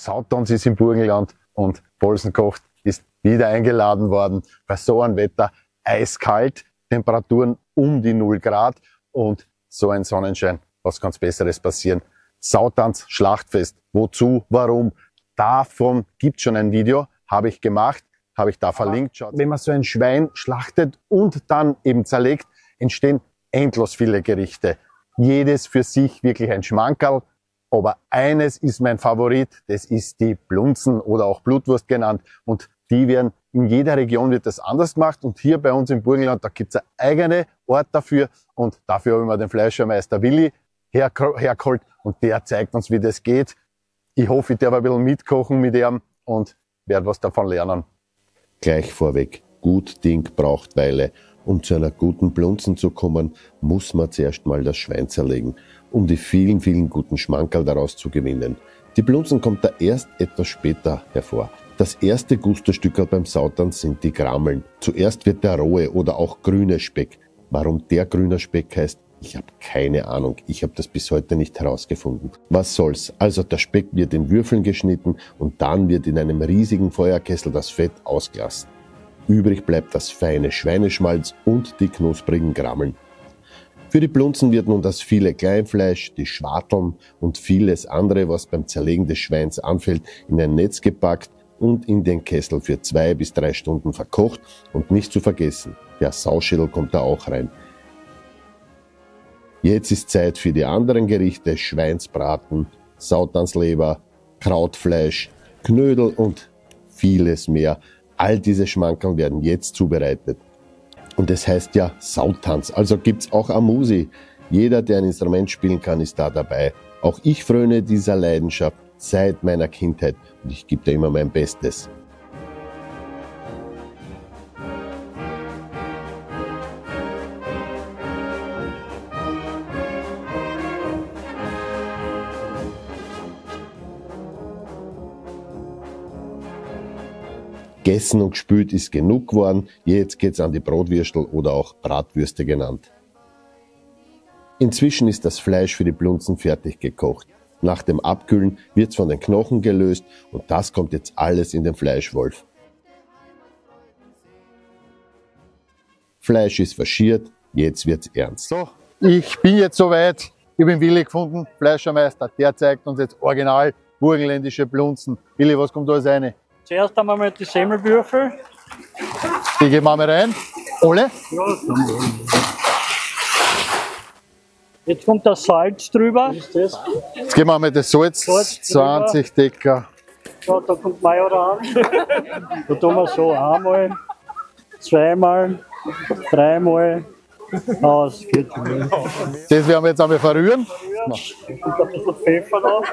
Sautanz ist im Burgenland und Polsenkocht ist wieder eingeladen worden. Bei so einem Wetter eiskalt, Temperaturen um die 0 Grad und so ein Sonnenschein. Was kann Besseres passieren? Sautanz Schlachtfest. Wozu? Warum? Davon gibt es schon ein Video, habe ich gemacht, habe ich da verlinkt. Schaut. Wenn man so ein Schwein schlachtet und dann eben zerlegt, entstehen endlos viele Gerichte. Jedes für sich wirklich ein Schmankerl. Aber eines ist mein Favorit, das ist die Blunzen oder auch Blutwurst genannt. Und die werden, in jeder Region wird das anders gemacht. Und hier bei uns im Burgenland, da gibt es einen eigenen Ort dafür. Und dafür habe ich mir den Fleischermeister Willi hergeholt und der zeigt uns, wie das geht. Ich hoffe, ich darf ein bisschen mitkochen mit ihm und werde was davon lernen. Gleich vorweg, gut Ding braucht Weile. Um zu einer guten Blunzen zu kommen, muss man zuerst mal das Schwein zerlegen, um die vielen, vielen guten Schmankerl daraus zu gewinnen. Die Blunzen kommt da erst etwas später hervor. Das erste Gusterstückerl beim Sautanz sind die Grammeln. Zuerst wird der rohe oder auch grüne Speck. Warum der grüne Speck heißt, ich habe keine Ahnung, ich habe das bis heute nicht herausgefunden. Was soll's? Also der Speck wird in Würfeln geschnitten und dann wird in einem riesigen Feuerkessel das Fett ausgelassen. Übrig bleibt das feine Schweineschmalz und die knusprigen Grammeln. Für die Blunzen wird nun das viele Kleinfleisch, die Schwarteln und vieles andere, was beim Zerlegen des Schweins anfällt, in ein Netz gepackt und in den Kessel für 2 bis 3 Stunden verkocht. Und nicht zu vergessen, der Sauschädel kommt da auch rein. Jetzt ist Zeit für die anderen Gerichte: Schweinsbraten, Sautansleber, Krautfleisch, Knödel und vieles mehr. All diese Schmankerl werden jetzt zubereitet. Und es heißt ja Sautanz, also gibt es auch eine Musi. Jeder, der ein Instrument spielen kann, ist da dabei. Auch ich fröne dieser Leidenschaft seit meiner Kindheit und ich gebe da immer mein Bestes. Gegessen und gespült ist genug geworden, jetzt geht's an die Brotwürstel oder auch Bratwürste genannt. Inzwischen ist das Fleisch für die Blunzen fertig gekocht. Nach dem Abkühlen wird's von den Knochen gelöst und das kommt jetzt alles in den Fleischwolf. Fleisch ist verschiert, jetzt wird's ernst. So, ich bin jetzt soweit, ich bin Willi gefunden, Fleischermeister, der zeigt uns jetzt original burgenländische Blunzen. Willi, was kommt da alles rein? Zuerst haben wir mal die Semmelwürfel. Die geben wir mal rein. Alle? Ja. Jetzt kommt das Salz drüber. Jetzt geben wir mal das Salz 20 Decker. Ja, da kommt Majoran. Da tun wir so einmal, zweimal, dreimal. Aus. Das werden wir jetzt einmal verrühren. Und ein bisschen Pfeffer drauf.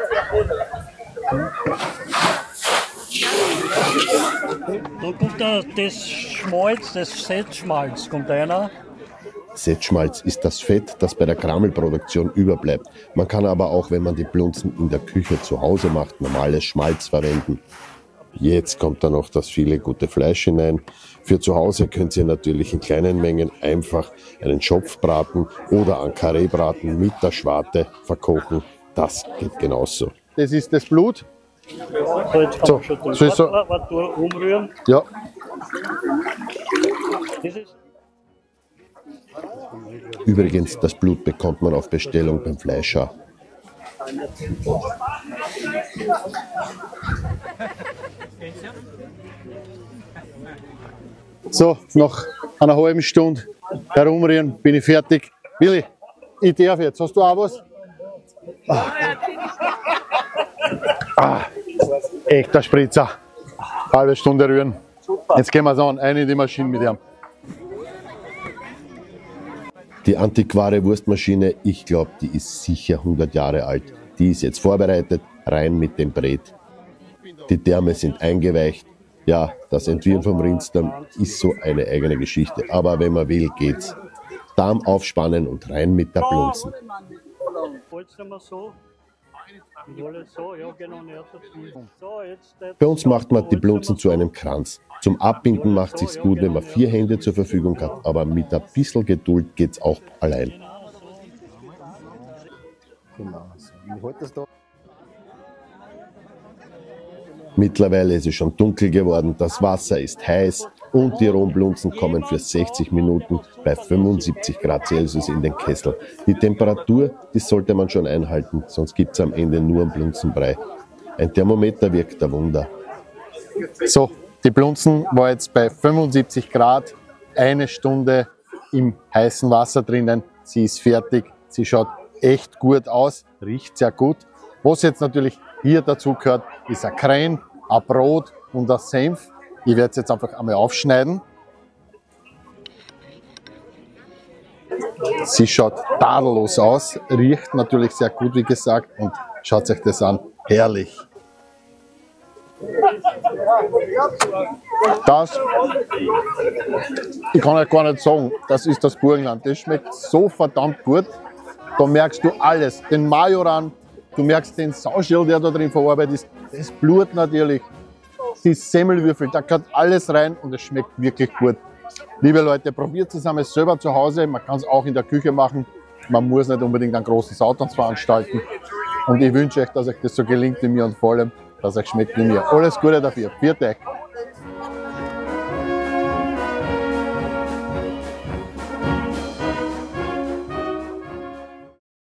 Da kommt das Schmalz, das Setzschmalz kommt rein. Setzschmalz ist das Fett, das bei der Krammelproduktion überbleibt. Man kann aber auch, wenn man die Blunzen in der Küche zu Hause macht, normales Schmalz verwenden. Jetzt kommt da noch das viele gute Fleisch hinein. Für zu Hause könnt ihr natürlich in kleinen Mengen einfach einen Schopfbraten oder einen Karrébraten mit der Schwarte verkochen. Das geht genauso. Das ist das Blut. So, jetzt kann man schon den Schwarteln umrühren. Ja. Übrigens, das Blut bekommt man auf Bestellung beim Fleischer. So, nach einer halben Stunde herumrühren bin ich fertig. Willi, ich darf jetzt. Hast du auch was? Ah. Ah. Echter Spritzer. Halbe Stunde rühren. Super. Jetzt gehen wir es an, eine in die Maschine mit ihm. Die Antiquare-Wurstmaschine, ich glaube, die ist sicher 100 Jahre alt. Die ist jetzt vorbereitet, rein mit dem Brett. Die Därme sind eingeweicht. Ja, das Entwirren vom Rinsten ist so eine eigene Geschichte. Aber wenn man will, geht's. Darm aufspannen und rein mit der Blunzen. Bei uns macht man die Blunzen zu einem Kranz. Zum Abbinden macht es sich gut, wenn man 4 Hände zur Verfügung hat, aber mit ein bisschen Geduld geht es auch allein. Mittlerweile ist es schon dunkel geworden, das Wasser ist heiß und die rohen Blunzen kommen für 60 Minuten bei 75 Grad Celsius in den Kessel. Die Temperatur, die sollte man schon einhalten, sonst gibt es am Ende nur einen Blunzenbrei. Ein Thermometer wirkt ein Wunder. So, die Blunzen war jetzt bei 75 Grad, eine Stunde im heißen Wasser drinnen. Sie ist fertig, sie schaut echt gut aus, riecht sehr gut. Was jetzt natürlich hier dazu gehört, ist ein Krähen, ein Brot und ein Senf. Ich werde es jetzt einfach einmal aufschneiden. Sie schaut tadellos aus, riecht natürlich sehr gut, wie gesagt, und schaut euch das an, herrlich. Das, ich kann euch gar nicht sagen, das ist das Burgenland, das schmeckt so verdammt gut. Da merkst du alles, den Majoran, du merkst den Sauschädel, der da drin verarbeitet ist, das Blut natürlich, die Semmelwürfel, da gehört alles rein und es schmeckt wirklich gut. Liebe Leute, probiert es einmal selber zu Hause, man kann es auch in der Küche machen, man muss nicht unbedingt einen großen Sautanz veranstalten. Und ich wünsche euch, dass euch das so gelingt wie mir und vor allem, dass euch schmeckt wie mir. Alles Gute dafür, viert euch!